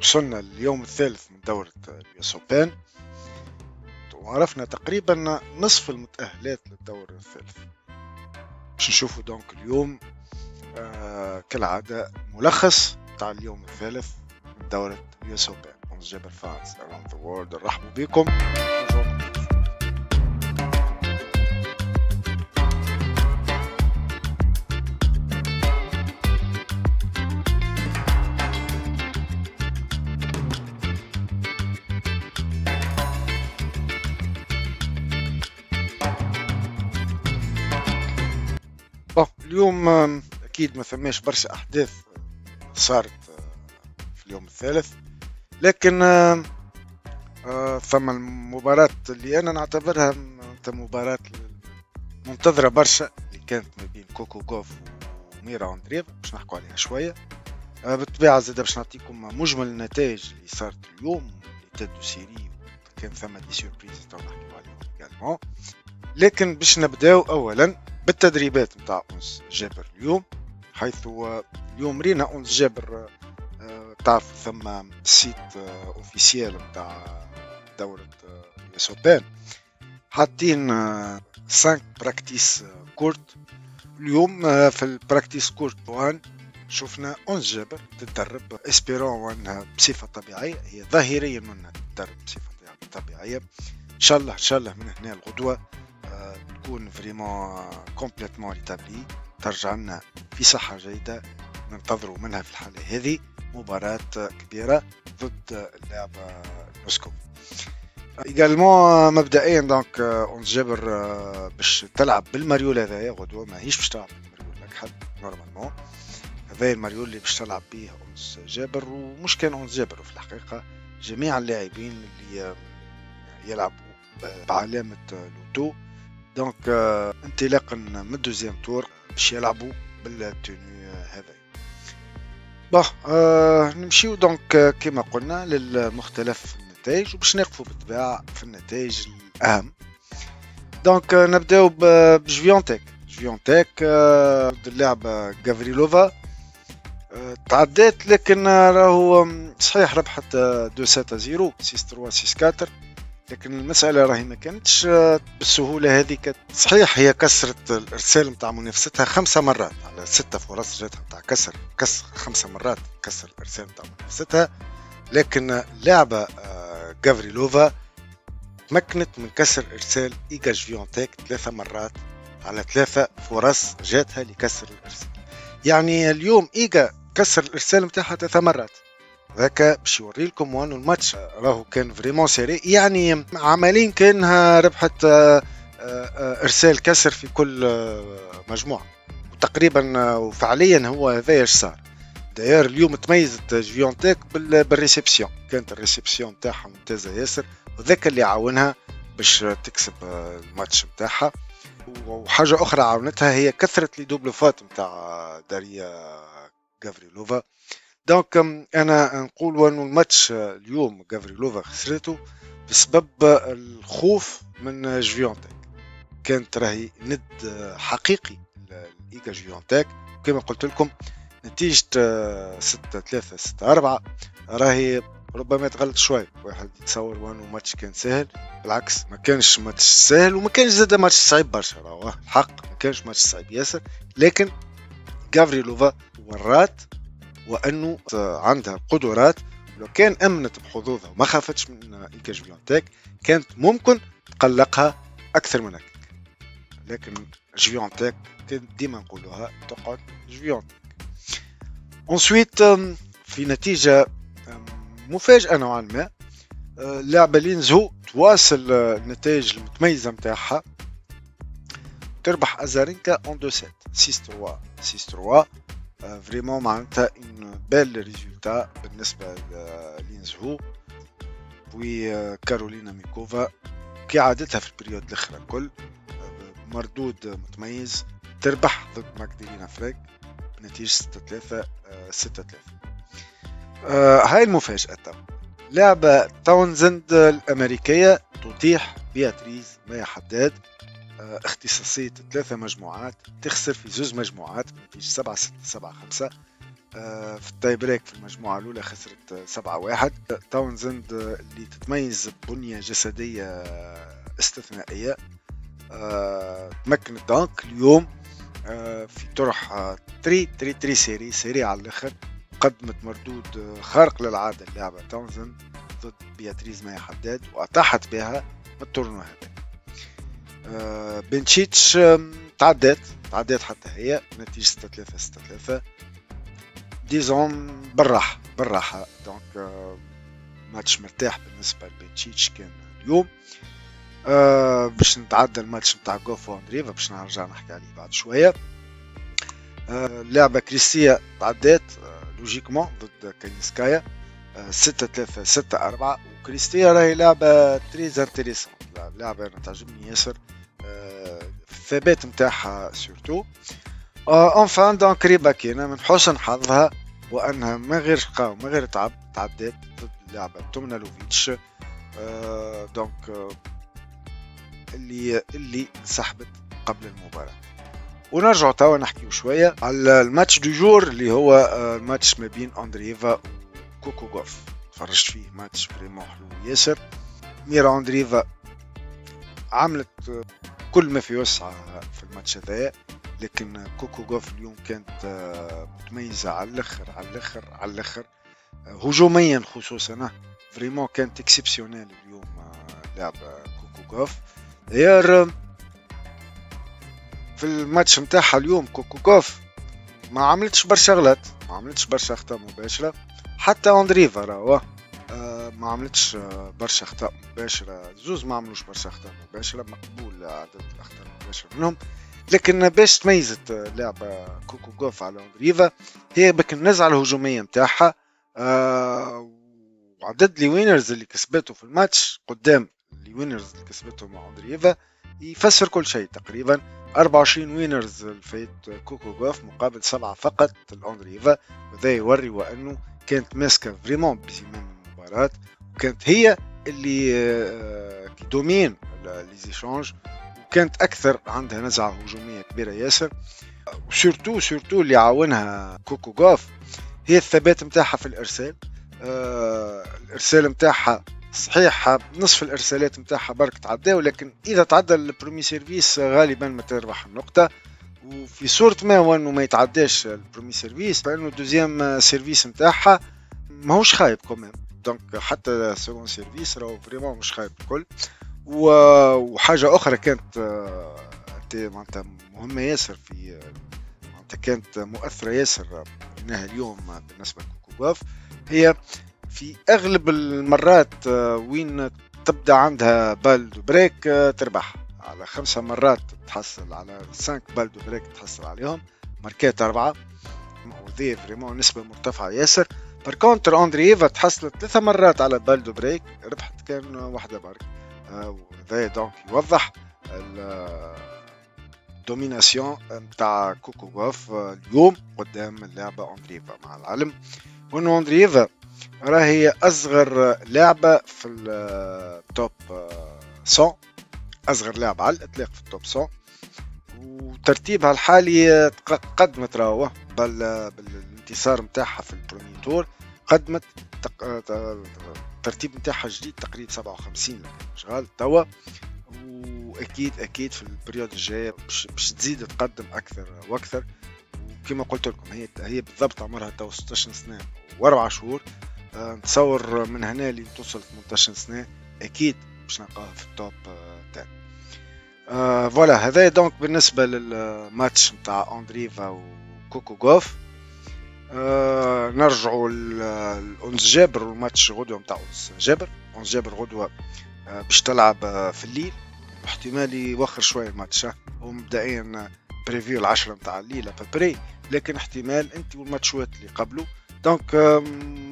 وصلنا لليوم الثالث من دورة اليوسوبان وعرفنا تقريبا نصف المتأهلات للدور الثالث. باش نشوفوا دونك اليوم كالعادة ملخص تاع اليوم الثالث من دورة اليوسوبان. Ines Jabeur fans around the world نرحبوا بكم. اليوم اكيد ما ثماش برشا احداث صارت في اليوم الثالث، لكن ثم المباراة اللي انا نعتبرها مباراة منتظرة برشا اللي كانت ما بين كوكو غوف وميرا أندرييفا، باش نحكوا عليها شوية. بالطبيعة زادة باش نعطيكم مجمل النتائج اللي صارت اليوم اللي تدو سيري، كان ثم دي سيربريز تو نحكوا عليهم ايجالمون. لكن باش نبداو اولا بالتدريبات متاع أونس جابر اليوم، حيث اليوم رينا أونس جابر تعرف ثم سيت اوفيسيال متاع دورة اليوسوبان حاطين 5 براكتيس كورت. اليوم في البراكتيس كورت بوان شفنا أونس جابر تتدرب اسبيرون انها بصفة طبيعية، هي ظاهريا منها تتدرب بصفة طبيعية. ان شاء الله من هنا الغدوة تكون فريمون كومبليتمون ريتابلي، ترجع لنا في صحة جيدة، ننتظروا منها في الحالة هذه مباراة كبيرة ضد اللاعبة نوسكو. ايجالمون مبدئيا دونك أونس جابر باش تلعب بالمريول هذايا غدوة، ماهيش باش تلعب بالمريول الأكحل نورمالمون، هذايا المريول اللي باش تلعب به أونس جابر. ومش كان أونس جابر، في الحقيقة جميع اللاعبين اللي يلعبوا بعلامة لوتو دونك انطلاقا من الدوزيام تور باش يلعبوا بالتوني هذا. بون نمشيو دونك كما قلنا للمختلف النتائج وباش نقفوا بالطبيعه في النتائج الاهم. دونك نبداو بجويونتك ضد اللاعبه غافريلوفا، تعدات لكن راهو صحيح ربحت 2-6-0 6-3 6-4، لكن المسألة راهي ما كانتش بالسهولة هذيك. صحيح هي كسرت الإرسال متاع منافستها 5 مرات على 6 فرص جاتها متاع كسر 5 مرات كسر الإرسال متاع منافستها، لكن اللاعبة غافريلوفا تمكنت من كسر إرسال إيغا سوياتيك 3 مرات على 3 فرص جاتها لكسر الإرسال. يعني اليوم إيغا كسر الإرسال متاعها 3 مرات، هذاك باش يوريلكم وانو الماتش راهو كان فريمون سيري، يعني عملين كانها ربحت ارسال كسر في كل مجموعه وتقريبا، وفعليا هو هذا اش صار. داير اليوم تميزت جويونتيك بالريسبسيون، كانت الريسبسيون تاعها ممتازه ياسر، وذاك اللي عاونها باش تكسب الماتش نتاعها. وحاجه اخرى عاونتها هي كثره لي دوبلوفات نتاع داريا غافريلوفا. دونك انا نقول انه الماتش اليوم غافريلوفا خسرته بسبب الخوف من جويونتك، كانت راهي ند حقيقي لإيغا جويونتك. كما قلت لكم نتيجه 6-3 6-4 راهي ربما تغلط شوي، واحد يتصور وانه ماتش كان سهل، بالعكس ما كانش ماتش سهل وما كانش زاد ماتش صعيب برشا، راهو الحق ما كانش ماتش صعيب ياسر، لكن غافريلوفا ورات وانه عندها القدرات. لو كان امنت بحظوظها وما خافتش من إيغا سوياتيك كانت ممكن تقلقها اكثر من هكاك، لكن سوياتيك ديما نقولوها تقعد سوياتيك. انسويت في نتيجه مفاجاه نوعا ما، اللاعبه لينزو تواصل النتائج المتميزه نتاعها، تربح ازارينكا اون 2-7 6-3 6-3 فريمون، معناتها اون بيل ريزولتا بالنسبه لينزهو. وي كارولينا ميكوفا كي عادتها في البريود الاخرى الكل مردود متميز، تربح ضد ماغدالينا فرانك بنتيجه 6-3 6-3. هاي المفاجاه تو. لعبه تاونزند الامريكيه تطيح بياتريز مايا حداد، اختصاصية 3 مجموعات، تخسر في 2 مجموعات بنتيجة 7-6 7-5، في التاي بريك في المجموعة الأولى خسرت 7-1. تاونزند اللي تتميز ببنية جسدية استثنائية تمكنت دانك اليوم في طرح 3 سيري على الأخر. قدمت مردود خارق للعادة اللاعبة تاونزند ضد بياتريز مايا حداد وأتاحت بها التورنو هذا. بنشيتش تعدات حتى هي نتيجة 6-3 6-3. ديزون بالراحة دونك ماتش مرتاح بالنسبة لبنشيتش كان اليوم. باش نتعدى الماتش نتاع غوف واندريفا باش نرجع نحكي عليه بعد شوية. اللعبة كريستيا تعدات لوجيكمون ضد كاينسكايا 6-3 6-4. وكريستيا راهي لعبة تريز انتريسون، لعبة أنا تعجبني ياسر الثبات نتاعها سورتو. انفان دونك ريباكينا من حسن حظها وانها من غير شقاء ومن غير تعب تعدات ضد اللعبة تومنا لوفيتش دونك اللي انسحبت قبل المباراة. ونرجع توا نحكيو شوية على الماتش دو جور اللي هو الماتش ما بين اندريفا وكوكو غوف. تفرجت فيه ماتش فريمون حلو ياسر. ميرا اندريفا عملت كل ما في وسعها في الماتش هذايا، لكن كوكو غوف اليوم كانت متميزة على الأخر هجوميا خصوصا. فريمون كانت اكسبسيونيل اليوم لعبة كوكو غوف. داير في الماتش متاعها اليوم كوكو غوف ما عملتش برشا غلط، ما عملتش برشا اخطاء مباشرة. حتى اندريفا راهو ما عملتش برشا اخطاء مباشرة، زوز ما عملوش برشا اخطاء مباشرة، مقبول عدد الاخطاء المباشرة منهم. لكن باش تميزت لعبة كوكو غوف على اندريفا هي بك النزعة الهجومية متاعها وعدد لي وينرز اللي كسبته في الماتش قدام لي وينرز اللي كسبته مع اندريفا يفسر كل شيء تقريبا. 24 وينرز الفايت كوكو غوف مقابل 7 فقط الاندريفا، وذا يوري وانه كانت ماسكة فريمون بزمام المباراة وكانت هي اللي دومين لي زيشانج، كانت اكثر عندها نزعه هجوميه كبيره ياسر. وسورتو اللي عاونها كوكو غوف هي الثبات نتاعها في الارسال. الارسال نتاعها صحيح نصف الارسالات نتاعها برك تعدى، ولكن اذا تعدى البرومي سيرفيس غالبا ما تربح النقطه. وفي صوره ما وانه ما يتعداش البرومي سيرفيس فانه الدوزيام سيرفيس نتاعها ماهوش خايب كمان، دونك حتى السكون سيرفيس راهو فريمون مش خايب الكل. وحاجة أخرى كانت مهمة ياسر في كانت مؤثرة ياسر منها اليوم بالنسبة لكوكو غوف، هي في أغلب المرات وين تبدأ عندها بال دو بريك تربح. على 5 مرات تحصل على 5 بال دو بريك تحصل عليهم، ماركات 4 وذي فريمون نسبة مرتفعة ياسر. باركونتر اندرييفا تحصلت 3 مرات على بال دو بريك ربحت كان واحدة برك. وذا دونك يوضح الدوميناسيون نتاع كوكو غوف اليوم قدام اللعبة اندريفا، مع العلم وانو اندريفا راهي اصغر لاعبة في التوب 100، اصغر لاعبة على الاطلاق في التوب 100، وترتيبها الحالي قدمت راهو بالانتصار نتاعها في البرومي تور قدمت الترتيب نتاعها الجديد تقريبا 57 شغال توا. واكيد في البريود الجايه باش تزيد تقدم اكثر واكثر. وكما قلت لكم هي بالضبط عمرها توا 16 سنه و4 شهور، نتصور من هنا اللي توصل 18 سنه اكيد باش نلقاها في التوب 10. فوالا هذا دونك بالنسبه للماتش نتاع اندريفا وكوكو غوف. نرجعوا لأونس جابر والماتش غدوة متاع أونس جابر. أونس جابر غدوة باش تلعب في الليل، واحتمال يوخر شوية الماتش. هو مبدئيا بريفيو 10 متاع الليل بري، لكن احتمال انت والماتشوات اللي قبله دونك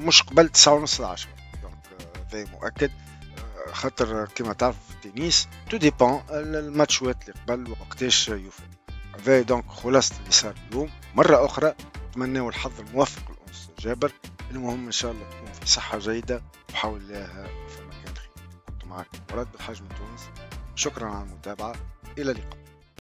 مش قبل 9:30 10 دونك ذا مؤكد، خاطر كما تعرف في التنس تو ديبون الماتشوات اللي قبل وقتاش يوفر. ذا دونك خلاصة اللي صار اليوم. مرة أخرى نتمناو الحظ الموفق لأونس جابر. المهم إن شاء الله تكون في صحة جيدة وحول الله في مكان خير. كنت معك مراد بالحاج من تونس، شكرا على المتابعة، إلى اللقاء.